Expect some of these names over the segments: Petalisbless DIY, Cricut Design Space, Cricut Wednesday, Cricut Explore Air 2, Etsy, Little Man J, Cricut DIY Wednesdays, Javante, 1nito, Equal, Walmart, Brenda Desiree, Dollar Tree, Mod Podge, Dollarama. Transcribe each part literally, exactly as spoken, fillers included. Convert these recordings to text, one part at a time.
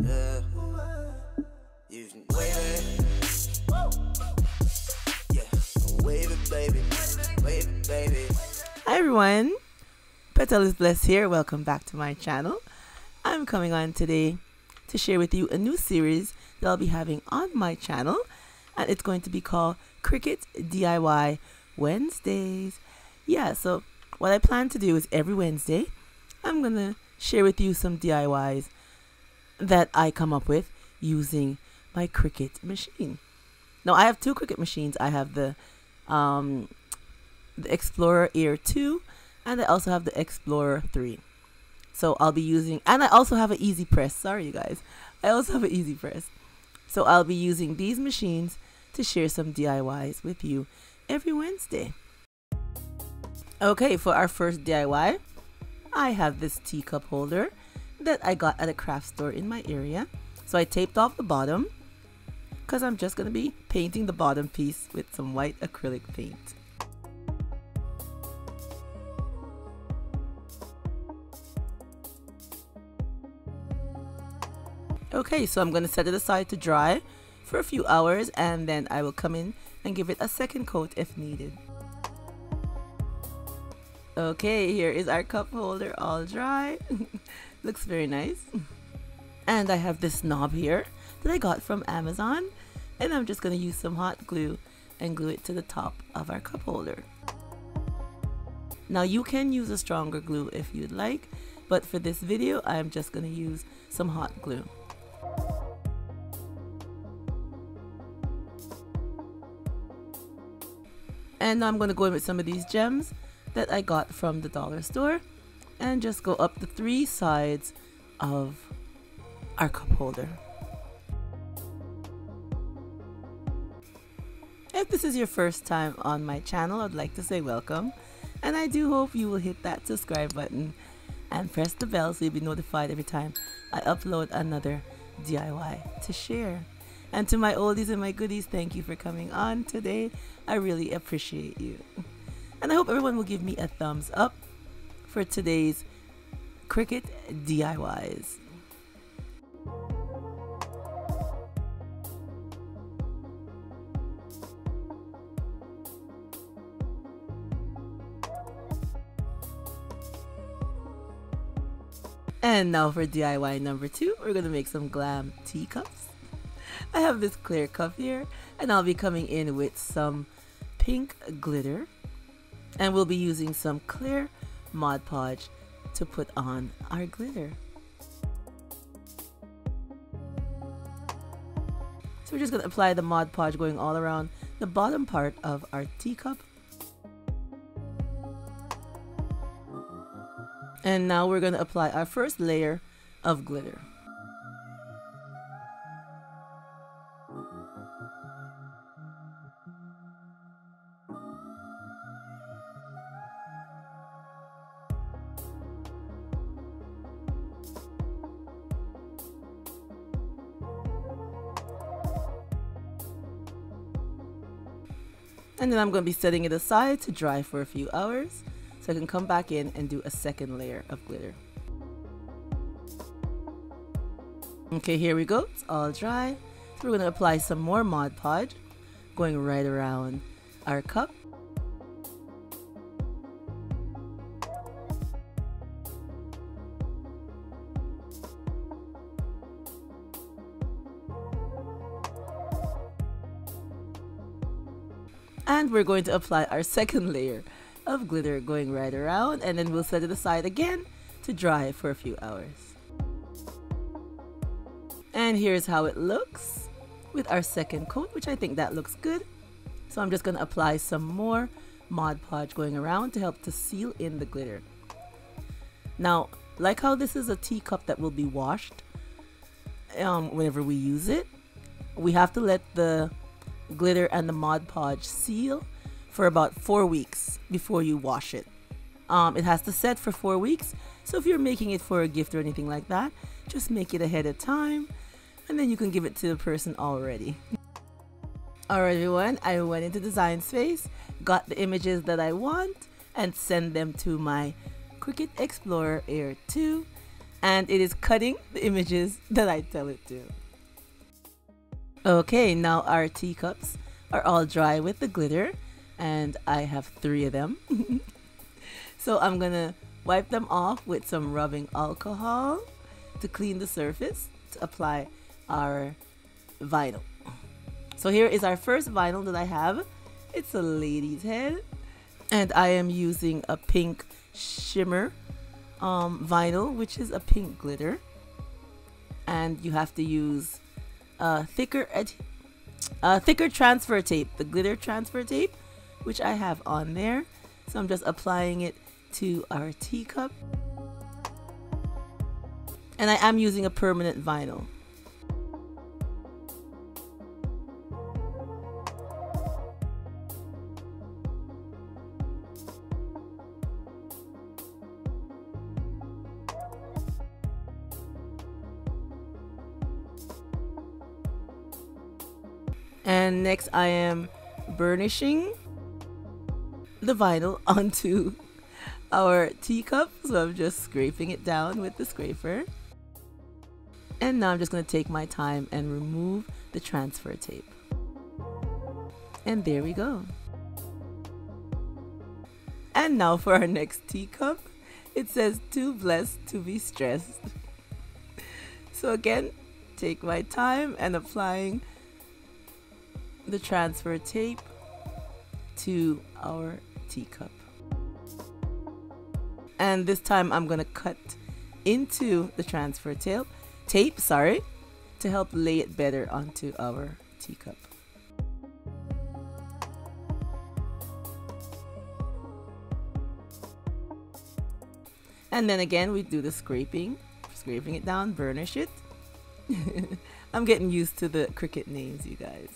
Yeah. Using wave it. Yeah. Wave it, baby. Wave it, baby. Hi everyone. Petalisbless here. Welcome back to my channel. I'm coming on today to share with you a new series that I'll be having on my channel, and it's going to be called Cricut D I Y Wednesdays. Yeah, so what I plan to do is every Wednesday I'm gonna share with you some D I Ys that I come up with using my Cricut machine. Now I have two Cricut machines. I have the um, the Explore Air two, and I also have the Explore three. So I'll be using, and I also have an Easy Press. Sorry you guys, I also have an Easy Press. So I'll be using these machines to share some D I Ys with you every Wednesday. Okay, for our first D I Y, I have this teacup holder that I got at a craft store in my area. So I taped off the bottom because I'm just going to be painting the bottom piece with some white acrylic paint. Okay, so I'm going to set it aside to dry for a few hours, and then I will come in and give it a second coat if needed. Okay, here is our cup holder all dry. Looks very nice. And I have this knob here that I got from Amazon, and I'm just going to use some hot glue and glue it to the top of our cup holder. Now you can use a stronger glue if you'd like, but for this video I'm just going to use some hot glue. And now I'm going to go in with some of these gems that I got from the dollar store and just go up the three sides of our cup holder. If this is your first time on my channel, I'd like to say welcome, and I do hope you will hit that subscribe button and press the bell so you'll be notified every time I upload another D I Y to share. And to my oldies and my goodies, thank you for coming on today. I really appreciate you. And I hope everyone will give me a thumbs up for today's Cricut D I Ys. And now for D I Y number two, we're going to make some glam teacups. I have this clear cup here, and I'll be coming in with some pink glitter. And we'll be using some clear Mod Podge to put on our glitter. So we're just going to apply the Mod Podge going all around the bottom part of our teacup. And now we're going to apply our first layer of glitter. And then I'm going to be setting it aside to dry for a few hours so I can come back in and do a second layer of glitter. Okay, here we go. It's all dry. So we're going to apply some more Mod Podge going right around our cup. And we're going to apply our second layer of glitter going right around, and then we'll set it aside again to dry for a few hours. And here's how it looks with our second coat, which I think that looks good. So I'm just going to apply some more Mod Podge going around to help to seal in the glitter. Now, like how this is a teacup that will be washed um, whenever we use it, we have to let the glitter and the Mod Podge seal for about four weeks before you wash it. Um, it has to set for four weeks. So if you're making it for a gift or anything like that, just make it ahead of time, and then you can give it to the person already. Alright everyone, I went into Design Space, got the images that I want, and sent them to my Cricut Explore Air two. and it is cutting the images that I tell it to. Okay, now our teacups are all dry with the glitter, and I have three of them. So I'm gonna wipe them off with some rubbing alcohol to clean the surface to apply our vinyl. So here is our first vinyl that I have. It's a lady's head, and I am using a pink shimmer um, vinyl, which is a pink glitter, and you have to use a thicker edge, a thicker transfer tape, the glitter transfer tape, which I have on there. So I'm just applying it to our teacup, and I am using a permanent vinyl. And next I am burnishing the vinyl onto our teacup. So I'm just scraping it down with the scraper. And now I'm just going to take my time and remove the transfer tape. And there we go. And now for our next teacup, it says too blessed to be stressed. So again, take my time and applying the transfer tape to our teacup. And this time I'm gonna cut into the transfer tape, tape, sorry, to help lay it better onto our teacup. And then again we do the scraping, scraping it down, burnish it. I'm getting used to the Cricut names, you guys.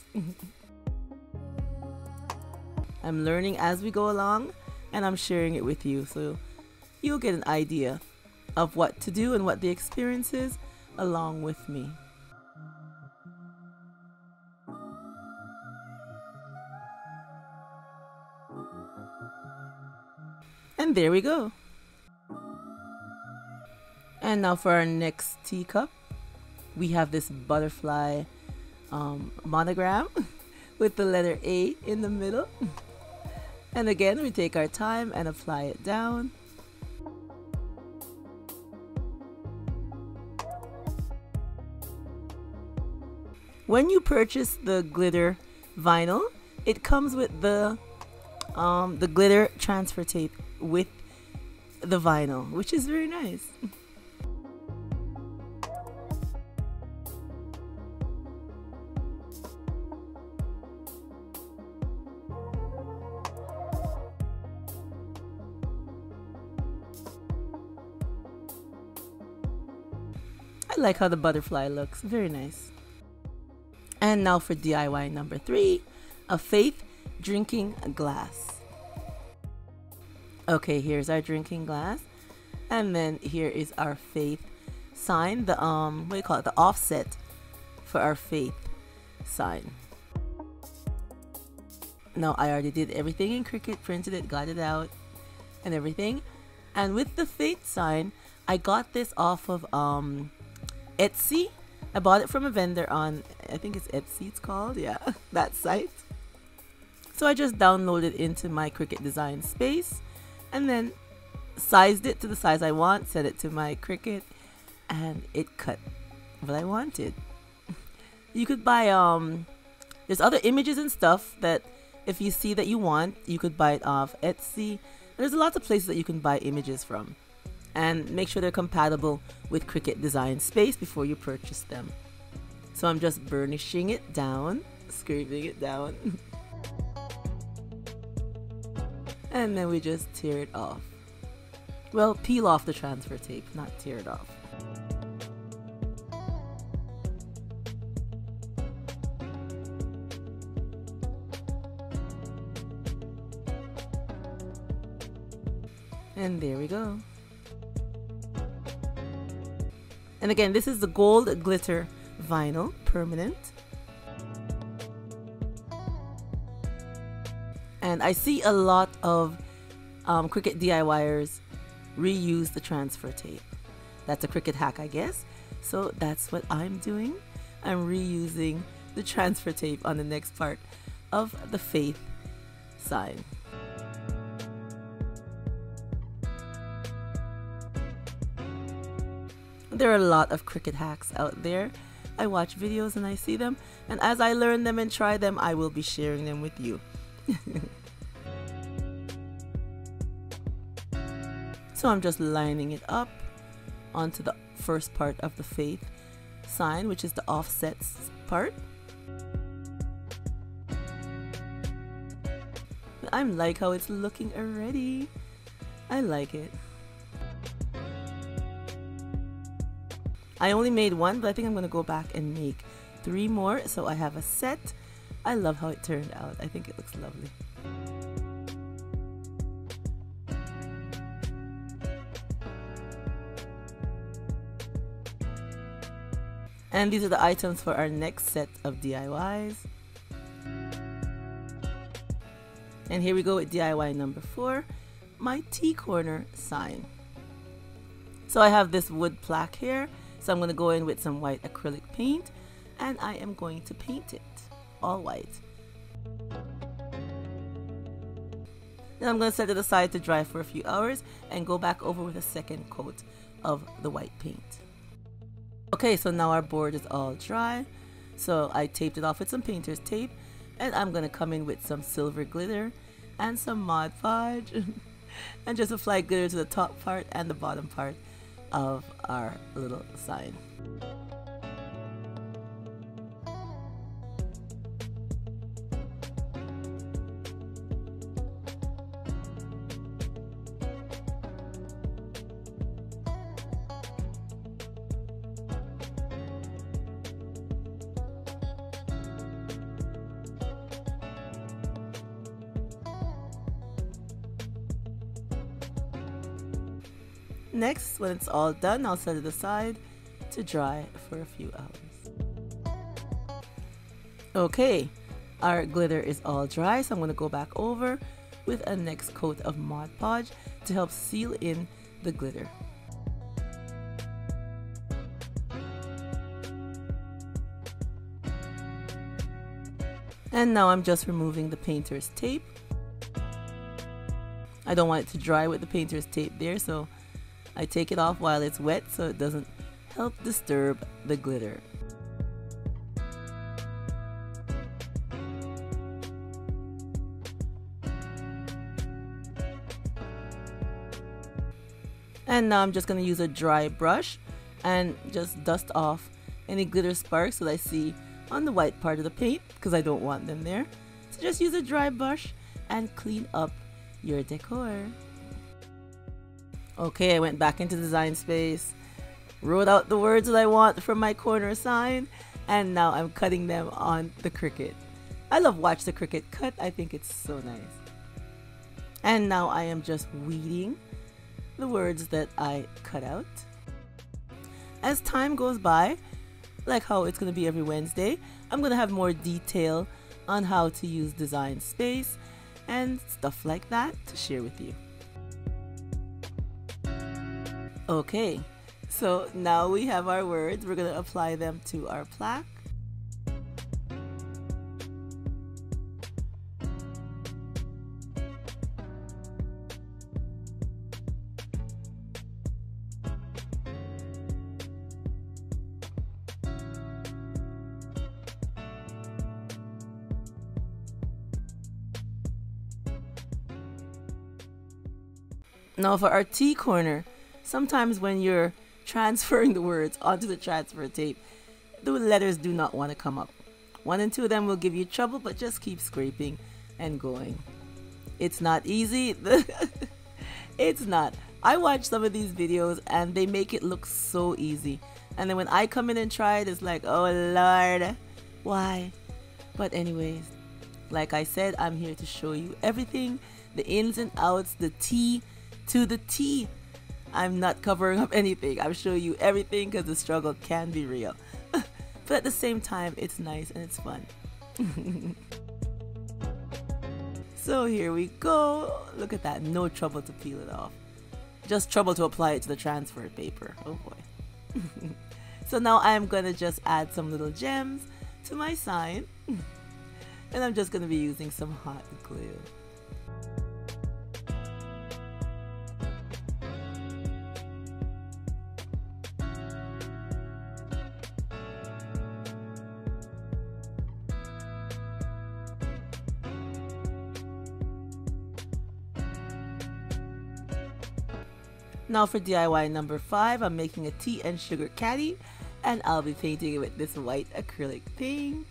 I'm learning as we go along, and I'm sharing it with you, so you'll get an idea of what to do and what the experience is along with me. And there we go. And now for our next teacup, we have this butterfly um, monogram with the letter A in the middle. And again, we take our time and apply it down. When you purchase the glitter vinyl, it comes with the, um, the glitter transfer tape with the vinyl, which is very nice. I like how the butterfly looks, very nice. And now for D I Y number three, a faith drinking glass. Okay, here's our drinking glass, and then here is our faith sign, the um what do you call it, the offset for our faith sign. Now I already did everything in Cricut, printed it, got it out and everything. And with the faith sign, I got this off of um Etsy. I bought it from a vendor on, I think it's Etsy it's called, yeah, that site. So I just downloaded into my Cricut Design Space and then sized it to the size I want, set it to my Cricut, and it cut what I wanted. You could buy, um, there's other images and stuff that if you see that you want, you could buy it off Etsy. There's lots of places that you can buy images from. And make sure they're compatible with Cricut Design Space before you purchase them. So I'm just burnishing it down, scraping it down. And then we just tear it off. Well, peel off the transfer tape, not tear it off. And there we go. And again, this is the gold glitter vinyl, permanent. And I see a lot of um, Cricut DIYers reuse the transfer tape. That's a Cricut hack, I guess. So that's what I'm doing. I'm reusing the transfer tape on the next part of the faith sign. There are a lot of Cricut hacks out there. I watch videos and I see them, and as I learn them and try them, I will be sharing them with you. So I'm just lining it up onto the first part of the faith sign, which is the offsets part. I like how it's looking already. I like it. I only made one, but I think I'm gonna go back and make three more, so I have a set. I love how it turned out. I think it looks lovely. And these are the items for our next set of D I Ys. And here we go with D I Y number four, my tea corner sign. So I have this wood plaque here, so I'm going to go in with some white acrylic paint, and I am going to paint it all white. Then I'm going to set it aside to dry for a few hours and go back over with a second coat of the white paint. Okay, so now our board is all dry, so I taped it off with some painter's tape, and I'm going to come in with some silver glitter and some Mod Podge and just apply glitter to the top part and the bottom part of our little sign. Next, when it's all done, I'll set it aside to dry for a few hours. Okay, our glitter is all dry, so I'm going to go back over with a next coat of Mod Podge to help seal in the glitter. And now I'm just removing the painter's tape. I don't want it to dry with the painter's tape there, so I take it off while it's wet so it doesn't help disturb the glitter. And now I'm just going to use a dry brush and just dust off any glitter sparks that I see on the white part of the paint, because I don't want them there. So just use a dry brush and clean up your decor. Okay, I went back into Design Space, wrote out the words that I want from my corner sign, and now I'm cutting them on the Cricut. I love watch the Cricut cut. I think it's so nice. And now I am just weeding the words that I cut out. As time goes by, like how it's going to be every Wednesday, I'm going to have more detail on how to use Design Space and stuff like that to share with you. Okay, so now we have our words. We're going to apply them to our plaque. Now for our tea corner. Sometimes when you're transferring the words onto the transfer tape, the letters do not want to come up. One and two of them will give you trouble, but just keep scraping and going. It's not easy. It's not. I watch some of these videos and they make it look so easy. And then when I come in and try it, it's like, oh Lord, why? But anyways, like I said, I'm here to show you everything, the ins and outs, the T to the T. I'm not covering up anything. I'm showing you everything because the struggle can be real. But at the same time, it's nice and it's fun. So here we go. Look at that. No trouble to peel it off. Just trouble to apply it to the transfer paper. Oh boy. So now I'm gonna just add some little gems to my sign. And I'm just gonna be using some hot glue. Now for D I Y number five, I'm making a tea and sugar caddy, and I'll be painting it with this white acrylic paint.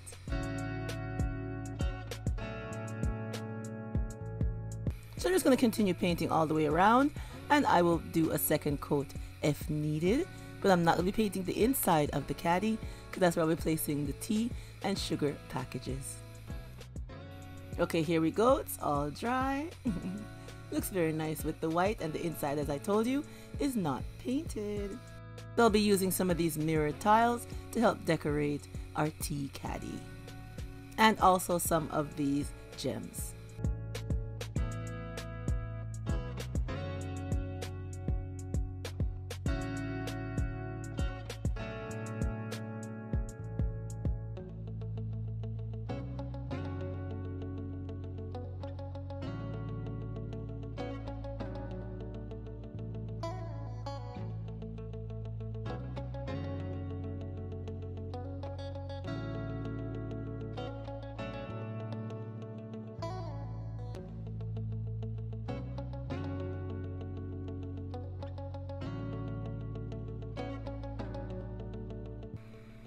So I'm just going to continue painting all the way around, and I will do a second coat if needed, but I'm not going to be painting the inside of the caddy because that's where I'll be placing the tea and sugar packages. Okay, here we go, it's all dry. Looks very nice with the white, and the inside, as I told you, is not painted. They'll be using some of these mirrored tiles to help decorate our tea caddy. And also some of these gems.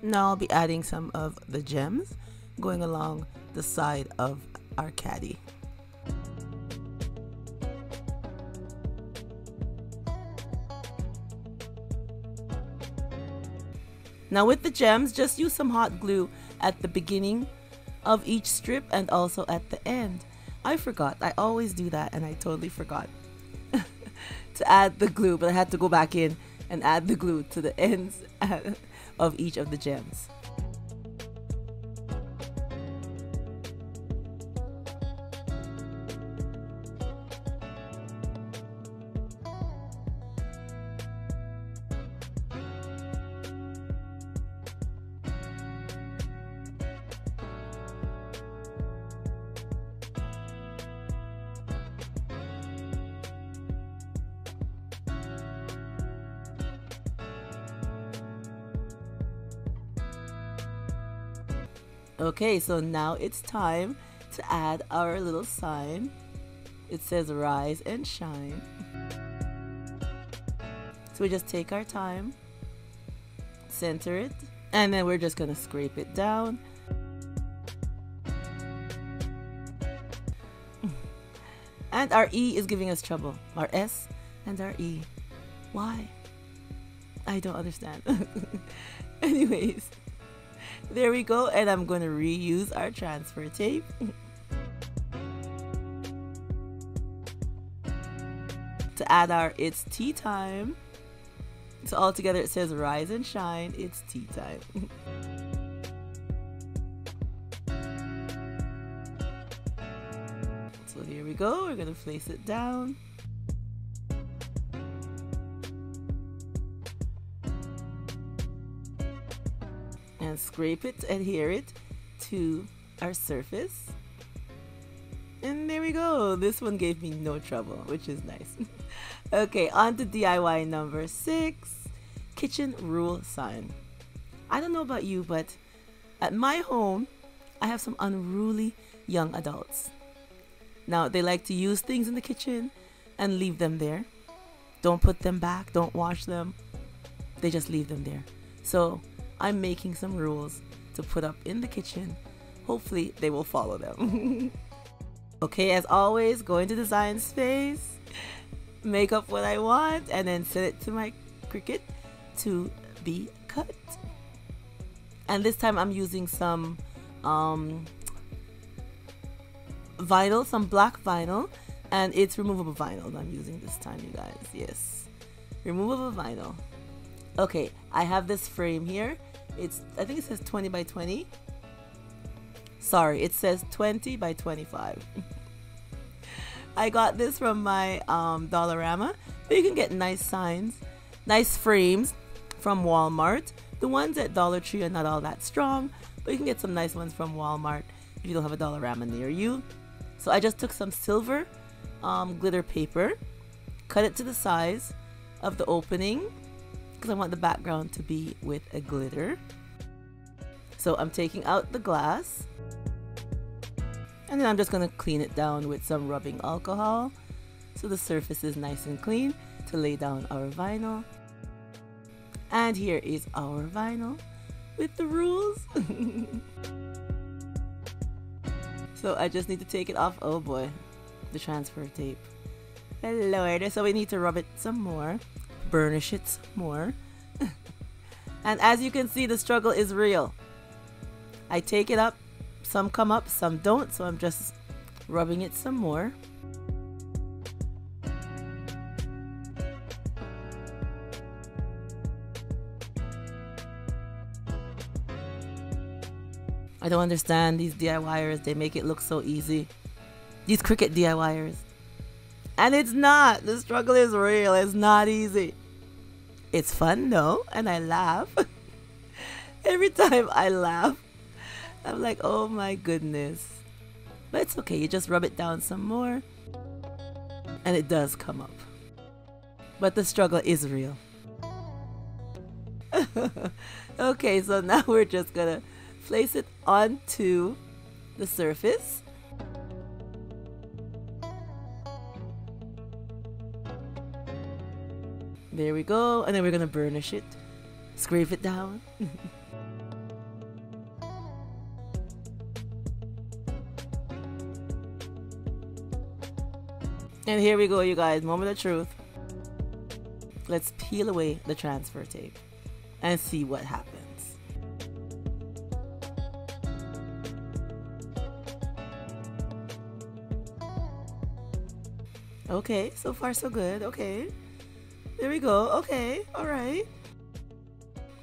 Now I'll be adding some of the gems going along the side of our caddy. Now with the gems, just use some hot glue at the beginning of each strip and also at the end. I forgot, I always do that, and I totally forgot to add the glue, but I had to go back in and add the glue to the ends of each of the gems. Okay, so now it's time to add our little sign. It says rise and shine. So we just take our time, center it, and then we're just gonna scrape it down. And our E is giving us trouble. Our S and our E. Why? I don't understand. Anyways. There we go, and I'm going to reuse our transfer tape. To add our it's tea time. So all together it says rise and shine, it's tea time. So here we go, we're going to place it down. And scrape it, adhere it to our surface. And there we go. This one gave me no trouble, which is nice. Okay, on to D I Y number six, kitchen rule sign. I don't know about you, but at my home, I have some unruly young adults. Now, they like to use things in the kitchen and leave them there. Don't put them back, don't wash them. They just leave them there. So I'm making some rules to put up in the kitchen. Hopefully they will follow them. Okay, as always, go into Design Space, make up what I want, and then send it to my Cricut to be cut. And this time I'm using some um, vinyl, some black vinyl, and it's removable vinyl I'm using this time, you guys. Yes, removable vinyl. Okay, I have this frame here. It's, I think it says twenty by twenty. Sorry, it says twenty by twenty-five. I got this from my um, Dollarama, But you can get nice signs, nice frames from Walmart. The ones at Dollar Tree are not all that strong, but you can get some nice ones from Walmart if you don't have a Dollarama near you. So I just took some silver um, glitter paper, cut it to the size of the opening because I want the background to be with a glitter. So I'm taking out the glass, and then I'm just gonna clean it down with some rubbing alcohol so the surface is nice and clean to lay down our vinyl. And here is our vinyl with the rules. So I just need to take it off. Oh boy, the transfer tape. Lord. So we need to rub it some more, burnish it some more. And as you can see, the struggle is real. I take it up, some come up, some don't, so I'm just rubbing it some more. I don't understand these D I Y ers, they make it look so easy. These Cricut D I Y ers. And it's not, the struggle is real, it's not easy. It's fun though, and I laugh. Every time I laugh, I'm like, oh my goodness. But it's okay, you just rub it down some more, and it does come up. But the struggle is real. Okay, so now we're just gonna place it onto the surface. There we go, and then we're gonna burnish it, scrape it down. And here we go, you guys, moment of truth. Let's peel away the transfer tape and see what happens. Okay, so far so good. Okay, there we go. Okay, all right.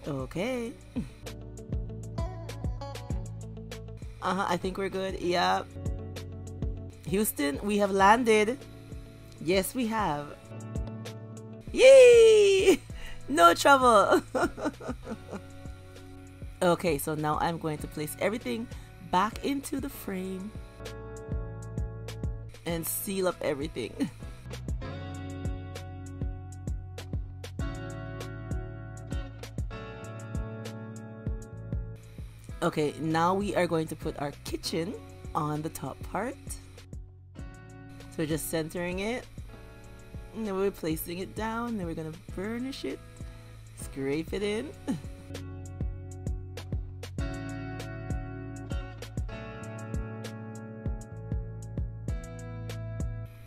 Okay. Uh-huh, I think we're good. Yeah. Houston, we have landed. Yes, we have. Yay! No trouble. Okay, so now I'm going to place everything back into the frame and seal up everything. Okay, now we are going to put our kitchen on the top part. So we're just centering it, and then we're placing it down, and then we're gonna burnish it, scrape it in.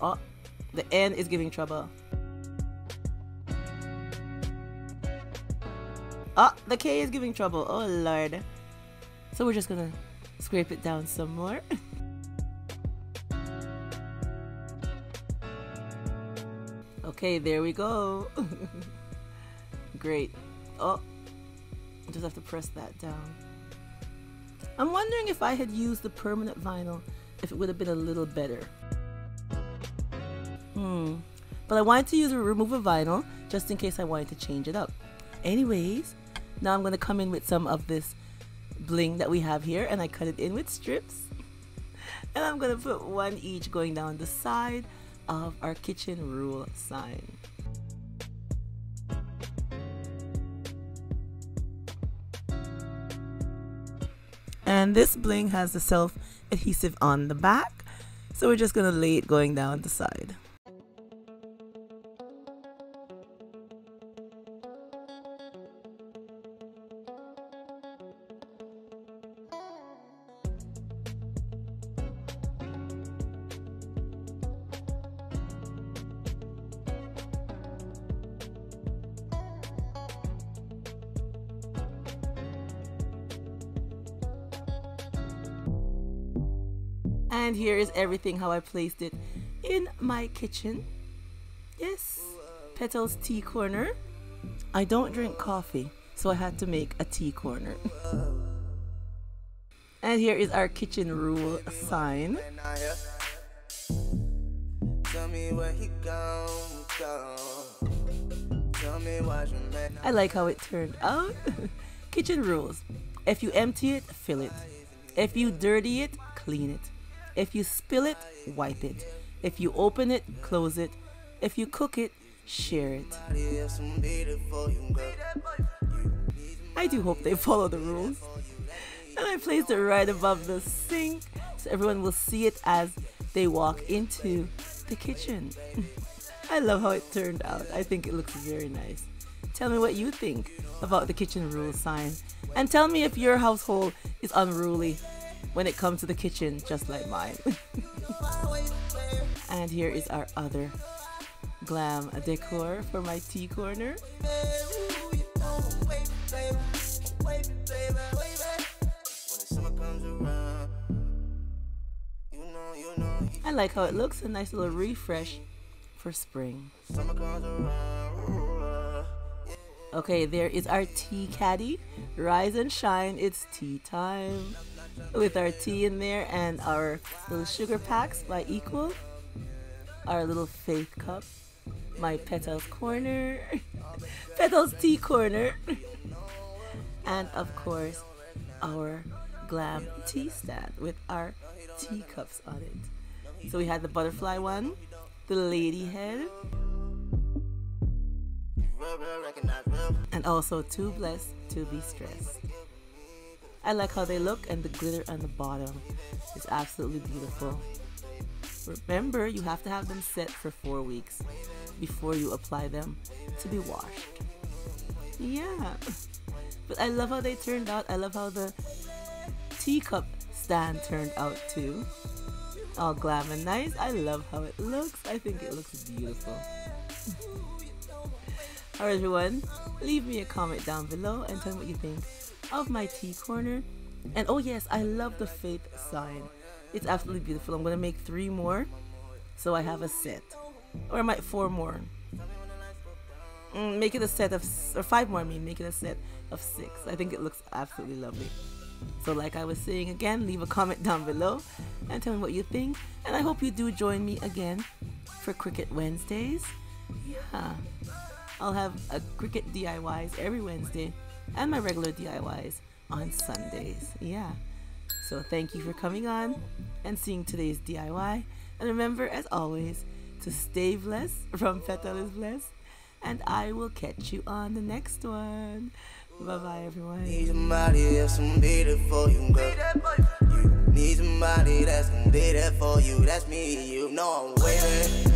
Oh, the end is giving trouble. Oh, the K is giving trouble. Oh, Lord. So we're just gonna scrape it down some more. Okay, there we go. Great. Oh, just have to press that down. I'm wondering if I had used the permanent vinyl, if it would have been a little better. Hmm. But I wanted to use a remover vinyl just in case I wanted to change it up. Anyways, now I'm going to come in with some of this bling that we have here, and I cut it in with strips. And I'm going to put one each going down the side of our kitchen rule sign. And this bling has the self-adhesive on the back, so we're just going to lay it going down the side. And here is everything, how I placed it in my kitchen. Yes, Petal's Tea Corner. I don't drink coffee, so I had to make a tea corner. And here is our kitchen rule sign. Tell me where he gone, gone. I like how it turned out. Kitchen rules. If you empty it, fill it. If you dirty it, clean it. If you spill it, wipe it. If you open it, close it. If you cook it, share it. I do hope they follow the rules. And I placed it right above the sink so everyone will see it as they walk into the kitchen. I love how it turned out. I think it looks very nice. Tell me what you think about the kitchen rule sign, and tell me if your household is unruly when it comes to the kitchen, just like mine. And here is our other glam decor for my tea corner. I like how it looks, a nice little refresh for spring. Okay, there is our tea caddy. Rise and shine, it's tea time. With our tea in there and our little sugar packs by Equal. Our little faith cup. My Petals corner. Petals tea corner. And of course, our glam tea stand with our tea cups on it. So we had the butterfly one, the lady head, and also too blessed to be stressed. I like how they look, and the glitter on the bottom is absolutely beautiful. Remember, you have to have them set for four weeks before you apply them to be washed. Yeah, but I love how they turned out. I love how the teacup stand turned out too. All glam and nice. I love how it looks. I think it looks beautiful. Alright everyone, leave me a comment down below and tell me what you think of my tea corner. And oh yes, I love the faith sign. It's absolutely beautiful. I'm going to make three more, so I have a set. Or I might four more. Mm, make it a set of, or five more I mean, make it a set of six. I think it looks absolutely lovely. So like I was saying again, leave a comment down below and tell me what you think. And I hope you do join me again for Cricut Wednesdays. Yeah. I'll have a Cricut D I Ys every Wednesday and my regular D I Ys on Sundays. Yeah. So thank you for coming on and seeing today's D I Y. And remember, as always, to stay blessed from Petalisbless. And I will catch you on the next one. Bye-bye, everyone. Need somebody that's gonna be there for you, girl. You need somebody that's gonna be there for you. That's me, you know I'm waiting.